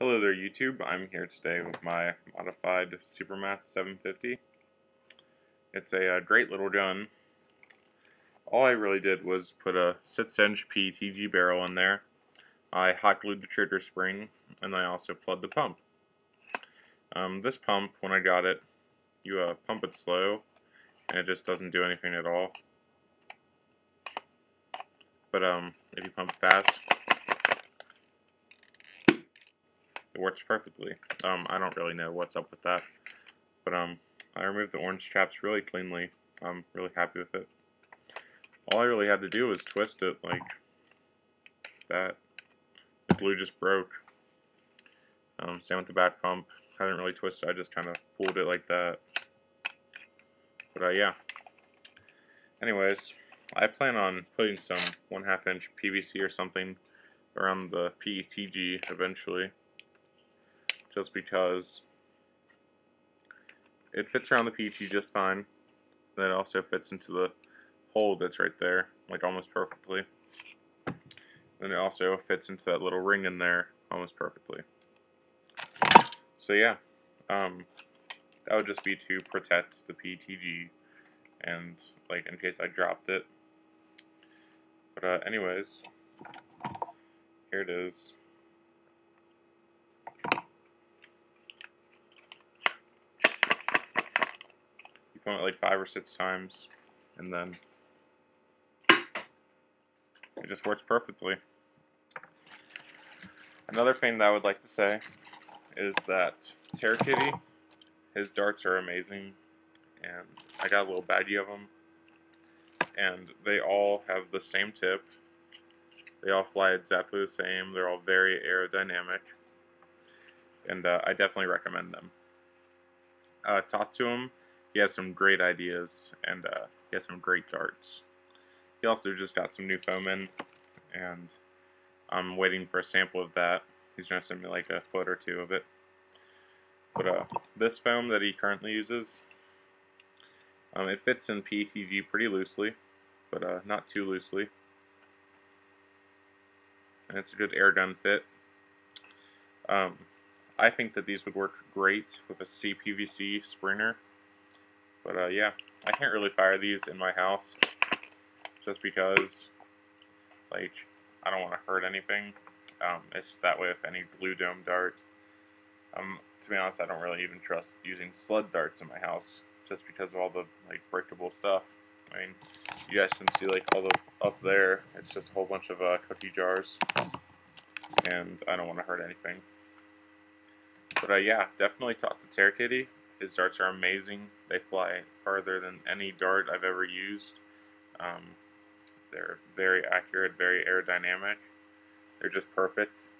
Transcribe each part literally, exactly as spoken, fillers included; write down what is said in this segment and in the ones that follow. Hello there YouTube, I'm here today with my modified Supermaxx seven fifty. It's a uh, great little gun. All I really did was put a six inch P E T G barrel in there. I hot glued the trigger spring, and I also plugged the pump. Um, this pump, when I got it, you uh, pump it slow, and it just doesn't do anything at all. But um, if you pump it fast, works perfectly. Um, I don't really know what's up with that, but um, I removed the orange straps really cleanly. I'm really happy with it. All I really had to do was twist it like that. The glue just broke. Um, same with the back pump. I didn't really twist it. I just kind of pulled it like that. But uh, yeah. Anyways, I plan on putting some one half inch P V C or something around the P E T G eventually. Just because it fits around the P T G just fine, and it also fits into the hole that's right there, like almost perfectly. And it also fits into that little ring in there almost perfectly. So yeah, um, that would just be to protect the P T G, and like in case I dropped it. But uh, anyways, here it is. It like five or six times, and then it just works perfectly. Another thing that I would like to say is that TaerKitty, his darts are amazing, and I got a little baggie of them, and they all have the same tip. They all fly exactly the same. They're all very aerodynamic, and uh, I definitely recommend them. Uh, talk to him. He has some great ideas, and uh, he has some great darts. He also just got some new foam in, and I'm waiting for a sample of that. He's going to send me like a foot or two of it. But uh, this foam that he currently uses, um, it fits in P E T G pretty loosely, but uh, not too loosely. And it's a good air gun fit. Um, I think that these would work great with a C P V C springer. But uh, yeah, I can't really fire these in my house just because, like, I don't want to hurt anything. Um, it's just that way with any glue dome dart. Um, to be honest, I don't really even trust using sled darts in my house just because of all the, like, breakable stuff. I mean, you guys can see, like, all the up there, it's just a whole bunch of uh, cookie jars, and I don't want to hurt anything. But uh, yeah, definitely talk to TaerKitty. His darts are amazing. They fly farther than any dart I've ever used. Um, they're very accurate, very aerodynamic. They're just perfect.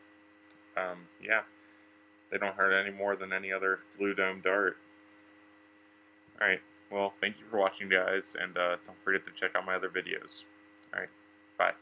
Um, yeah, they don't hurt any more than any other glue dome dart. Alright, well, thank you for watching, guys, and uh, don't forget to check out my other videos. Alright, bye.